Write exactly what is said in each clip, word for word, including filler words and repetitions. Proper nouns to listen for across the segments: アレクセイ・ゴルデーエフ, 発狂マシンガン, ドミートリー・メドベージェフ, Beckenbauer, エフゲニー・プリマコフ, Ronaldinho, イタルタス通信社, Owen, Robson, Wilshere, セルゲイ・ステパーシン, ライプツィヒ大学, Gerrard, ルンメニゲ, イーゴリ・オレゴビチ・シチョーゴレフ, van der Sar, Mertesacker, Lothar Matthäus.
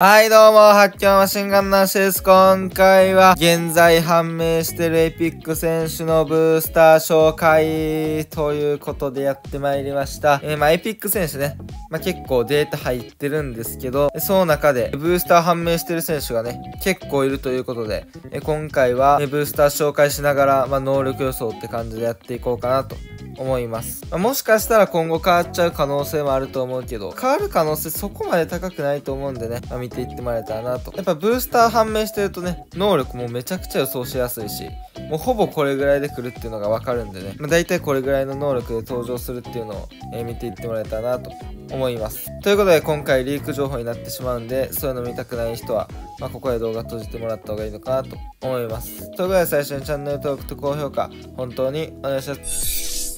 はいどうも、発狂マシンガン男子です。今回は、現在判明しているエピック選手のブースター紹介ということでやってまいりました。えー、まあエピック選手ね、まあ結構データ入ってるんですけど、その中で、ブースター判明してる選手がね、結構いるということで、えー、今回は、ブースター紹介しながら、まあ能力予想って感じでやっていこうかなと思います。まあ、もしかしたら今後変わっちゃう可能性もあると思うけど、変わる可能性そこまで高くないと思うんでね、まあって言ってもらえたらなと。やっぱブースター判明してるとね、能力もめちゃくちゃ予想しやすいし、もうほぼこれぐらいで来るっていうのが分かるんでね、まあ、大体これぐらいの能力で登場するっていうのを、えー、見ていってもらえたらなと思います。ということで今回リーク情報になってしまうんで、そういうの見たくない人は、まあ、ここで動画閉じてもらった方がいいのかなと思います。ということで最初にチャンネル登録と高評価本当にお願いします。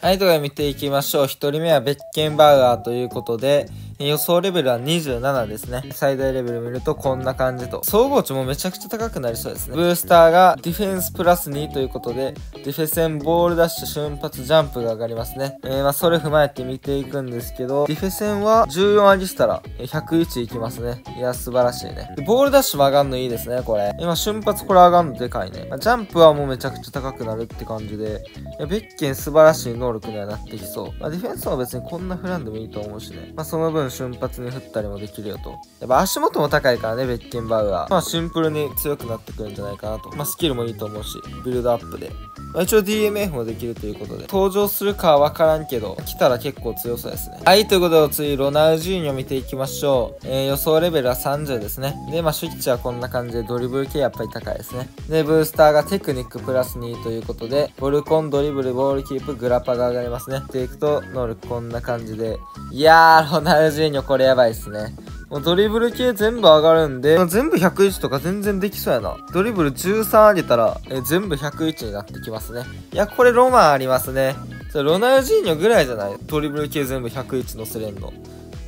はい、ということで見ていきましょう。ひとりめはベッケンバーガーということで、予想レベルはにじゅうななですね。最大レベル見るとこんな感じと。総合値もめちゃくちゃ高くなりそうですね。ブースターがディフェンスプラスにということで、ディフェセン、ボールダッシュ、瞬発、ジャンプが上がりますね。えー、まあそれ踏まえて見ていくんですけど、ディフェセンはじゅうよん上げしたらひゃくいちいきますね。いや、素晴らしいね。ボールダッシュも上がるのいいですね、これ。今、瞬発これ上がるのでかいね。まあ、ジャンプはもうめちゃくちゃ高くなるって感じで、いやベッケン素晴らしい能力にはなってきそう。まあ、ディフェンスは別にこんな振らんでもいいと思うしね。まあその分、瞬発に振ったりもできるよと。やっぱ足元も高いからね、ベッケンバウアー。まあシンプルに強くなってくるんじゃないかなと。まあスキルもいいと思うし、ビルドアップで。まあ一応 ディーエムエフ もできるということで、登場するかは分からんけど、来たら結構強そうですね。はい、ということで次、ロナウジーニョ見ていきましょう。えー、予想レベルはさんじゅうですね。で、まあ、シュッチはこんな感じでドリブル系やっぱり高いですね。で、ブースターがテクニックプラスにということで、ボルコン、ドリブル、ボールキープ、グラパが上がりますね。でいくと、能力こんな感じで。いやー、ロナウジーニョジーニョこれやばいっすね。もうドリブル系全部上がるんで、全部ひゃくいちとか全然できそうやな。ドリブルじゅうさん上げたら、え全部ひゃくいちになってきますね。いや、これロマンありますね。ロナウジーニョぐらいじゃない？ドリブル系全部ひゃくいち乗せれんの。っ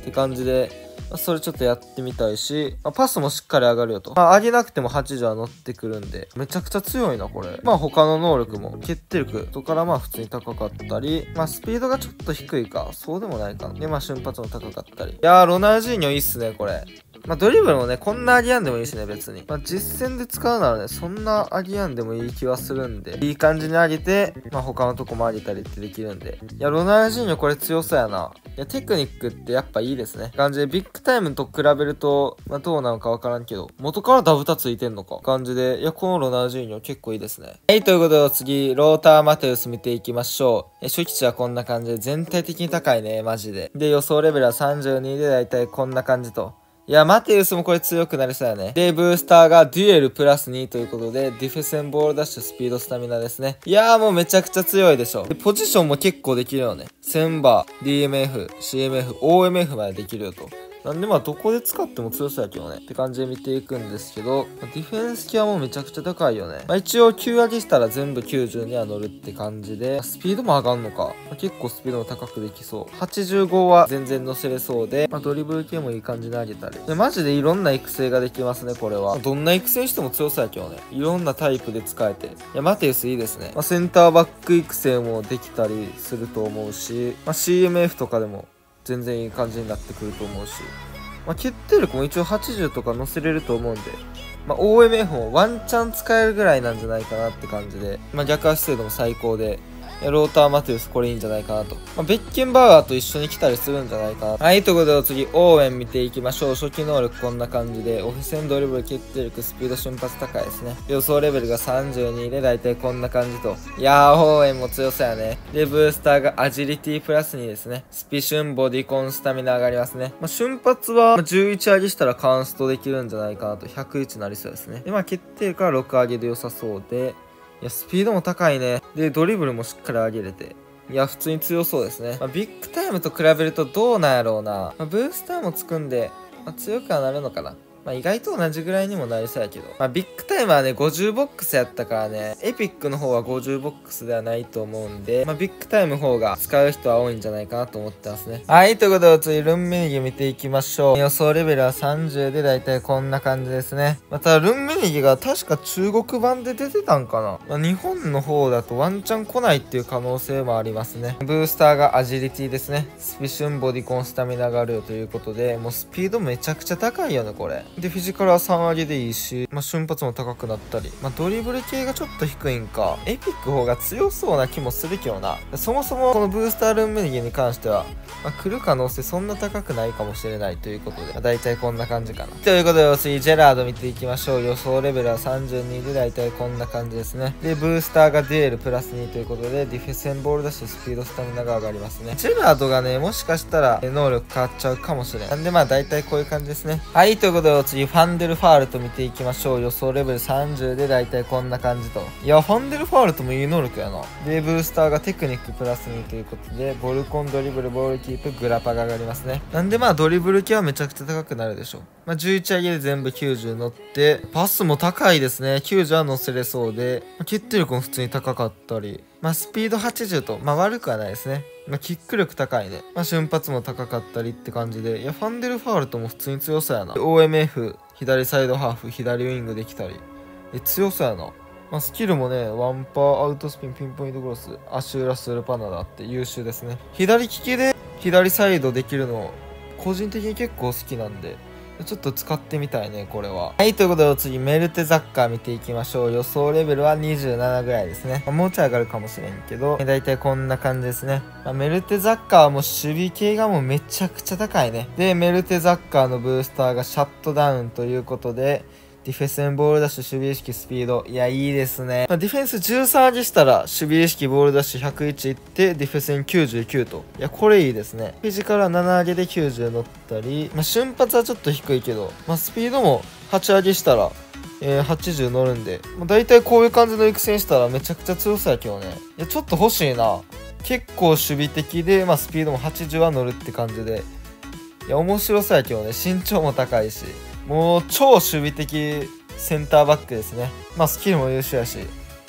て感じで、それちょっとやってみたいし、まあ、パスもしっかり上がるよと。まあ、上げなくてもはちじゅうは乗ってくるんで、めちゃくちゃ強いな、これ。まあ、他の能力も、決定力とからまあ、普通に高かったり、まあ、スピードがちょっと低いか、そうでもないかな。で、まあ、瞬発も高かったり。いやー、ロナウジーニョいいっすね、これ。まあ、ドリブルもね、こんなアギアンでもいいしね、別に。まあ、実戦で使うならね、そんなアギアンでもいい気はするんで、いい感じに上げて、まあ、他のとこも上げたりってできるんで。いや、ロナウジーニョこれ強そうやな。いや、テクニックってやっぱいいですね。感じで、ビッグタイムと比べると、まあ、どうなのかわからんけど、元からダブタついてんのか。感じで、いや、このロナウジーニョ結構いいですね。はい、ということで、次、ローター・マテウス見ていきましょう。え、初期値はこんな感じで、全体的に高いね、マジで。で、予想レベルはさんじゅうにで、だいたいこんな感じと。いや、マテウスもこれ強くなりそうやね。で、ブースターがデュエルプラスにということで、ディフェセン、ボールダッシュ、スピード、スタミナですね。いやーもうめちゃくちゃ強いでしょ。で、ポジションも結構できるよね。センバー、ディーエムエフ、シーエムエフ、オーエムエフ までできるよと。なんでまあどこで使っても強そうやけどね。って感じで見ていくんですけど、ディフェンス系はもうめちゃくちゃ高いよね。まあ一応きゅう上げしたら全部きゅうじゅうには乗るって感じで、スピードも上がんのか。まあ、結構スピードも高くできそう。はちじゅうごは全然乗せれそうで、まあドリブル系もいい感じに上げたり。で、マジでいろんな育成ができますね、これは。どんな育成しても強そうやけどね。いろんなタイプで使えて。いや、マテウスいいですね。まあセンターバック育成もできたりすると思うし、まあ シーエムエフ とかでも、全然いい感じになってくると思うし、まあ、決定力も一応はちじゅうとか乗せれると思うんで、まあ、オーエムエフ もワンチャン使えるぐらいなんじゃないかなって感じで、まあ、逆足精度も最高で、ローター・マテウスこれいいんじゃないかなと。まあ、ベッケンバーガーと一緒に来たりするんじゃないかなと。はい、ということで次、オーウェン見ていきましょう。初期能力こんな感じで、オフェセン、ドリブル、決定力、スピード、瞬発高いですね。予想レベルがさんじゅうにで、だいたいこんな感じと。いやー、オーウェンも強さやね。で、ブースターがアジリティプラスにですね。スピシュン、ボディコン、スタミナ上がりますね。まあ、瞬発はじゅういち上げしたらカンストできるんじゃないかなと。ひゃくいちになりそうですね。で、まあ、決定力はろく上げで良さそうで、いや、スピードも高いね。で、ドリブルもしっかり上げれて。いや、普通に強そうですね。まあ、ビッグタイムと比べるとどうなんやろうな。まあ、ブースターもつくんで、まあ、強くはなるのかな。まあ、意外と同じぐらいにもなりそうやけど。まあ、ビッグタイムはね、ごじゅうボックスやったからね、エピックの方はごじゅうボックスではないと思うんで、まあ、ビッグタイムの方が使う人は多いんじゃないかなと思ってますね。はい、ということで、次、ルンメニュー見ていきましょう。予想レベルはさんじゅうで、だいたいこんな感じですね。また、ルンメニューが確か中国版で出てたんかな。まあ、日本の方だとワンチャン来ないっていう可能性もありますね。ブースターがアジリティですね。スピシュン、ボディコン、スタミナがあるよということで、もうスピードめちゃくちゃ高いよね、これ。で、フィジカルはさん割でいいし、まあ、瞬発も高くなったり、まあ、ドリブル系がちょっと低いんか、エピック方が強そうな気もするけどな。そもそもこのブースタールンメニューに関しては、まあ、来る可能性そんな高くないかもしれないということで、まあ、大体こんな感じかな。ということで、次、ジェラード見ていきましょう。予想レベルはさんじゅうにで、大体こんな感じですね。で、ブースターがデュエルプラスにということで、ディフェセンボールだし、スピード、スタミナが上がりますね。ジェラードがね、もしかしたら、能力変わっちゃうかもしれん。なんで、まあ、大体こういう感じですね。はい、ということで、次、ファンデルファールと見ていきましょう。予想レベルさんじゅうでだいたいこんな感じと。いや、ファンデルファールともいい能力やな。で、ブースターがテクニックプラスにということで、ボルコン、ドリブル、ボールキープ、グラパが上がりますね。なんでまあドリブル系はめちゃくちゃ高くなるでしょう。まあじゅういち上げで全部きゅうじゅう乗って、パスも高いですね。きゅうじゅうは乗せれそうで、決定力も普通に高かったり、まあスピードはちじゅうと、まあ悪くはないですね。まあ、キック力高いね。まあ、瞬発も高かったりって感じで。いや、ファンデルファールとも普通に強そうやな。オーエムエフ、左サイドハーフ、左ウイングできたり。え、強そうやな。まあ、スキルもね、ワンパー、アウトスピン、ピンポイントクロス、アシューラス、ウルパナだって優秀ですね。左利きで、左サイドできるの、個人的に結構好きなんで。ちょっと使ってみたいね、これは。はい、ということで、次、メルテザッカー見ていきましょう。予想レベルはにじゅうななぐらいですね。まあ、もうちょい上がるかもしれんけど、だいたいこんな感じですね。まあ、メルテザッカーはもう守備系がもうめちゃくちゃ高いね。で、メルテザッカーのブースターがシャットダウンということで、ディフェンス、ボールダッシュ、守備意識、スピード。いや、いいですね。まあ、ディフェンスじゅうさん上げしたら、守備意識、ボールダッシュひゃくいちいって、ディフェンスにきゅうじゅうきゅうと。いや、これいいですね。フィジカルはなな上げできゅうじゅう乗ったり、まあ、瞬発はちょっと低いけど、まあ、スピードもはち上げしたら、えー、はちじゅう乗るんで、まあ、大体こういう感じの育成したらめちゃくちゃ強さやけどね。いや、ちょっと欲しいな。結構守備的で、まあ、スピードもはちじゅうは乗るって感じで。いや、面白さやけどね。身長も高いし。もう超守備的センターバックですね。まあスキルも優秀やし、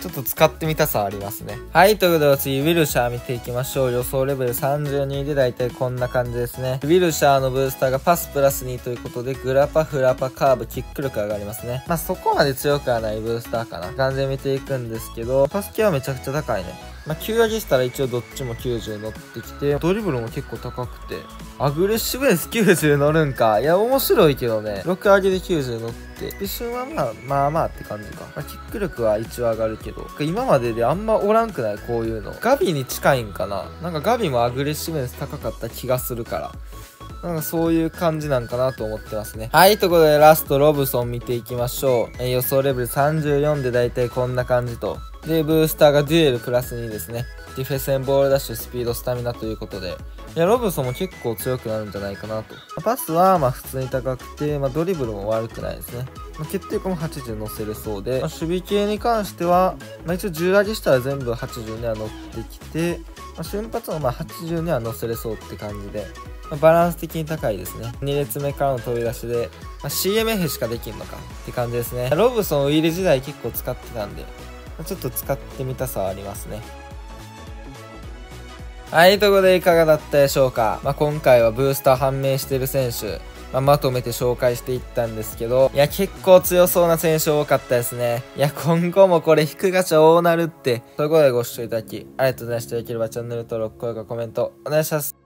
ちょっと使ってみたさありますね。はい、ということで次、ウィルシャー見ていきましょう。予想レベルさんじゅうにでだいたいこんな感じですね。ウィルシャーのブースターがパスプラスにということで、グラパ、フラパ、カーブ、キック力上がりますね。まあそこまで強くはないブースターかな。感じで見ていくんですけど、パス系はめちゃくちゃ高いね。まあきゅう上げしたら一応どっちもきゅうじゅう乗ってきて、ドリブルも結構高くて、アグレッシブですきゅうじゅう乗るんか。いや、面白いけどね。ろく上げできゅうじゅう乗って、スピシュンはまあまあまあって感じか。まあ、キック力は一応上がるけど、今までであんまおらんくないこういうの。ガビに近いんかな。なんかガビもアグレッシブです高かった気がするから。なんかそういう感じなんかなと思ってますね。はい、ということでラストロブソン見ていきましょう。えー、予想レベルさんじゅうよんでだいたいこんな感じと。で、ブースターがデュエルプラスにですね。ディフェンス、ボールダッシュ、スピード、スタミナということで。いや、ロブソンも結構強くなるんじゃないかなと。パスはまあ普通に高くて、まあドリブルも悪くないですね。まあ、決定力もはちじゅう乗せるそうで、まあ、守備系に関しては、まあ一応じゅう上げしたら全部はちじゅうには乗ってきて、まあ、瞬発もまあはちじゅうには乗せれそうって感じで。バランス的に高いですね。に列目からの飛び出しで、まあ、シーエムエフ しかできんのかって感じですね。ロブソンウィール時代結構使ってたんで、ちょっと使ってみたさはありますね。はい、ということでいかがだったでしょうか。まあ、今回はブースター判明してる選手、まあ、まとめて紹介していったんですけど、いや、結構強そうな選手多かったですね。いや、今後もこれ引くガチャ大なるって。ということでご視聴いただき、ありがとうございました。よければチャンネル登録、高評価、コメント、お願いします。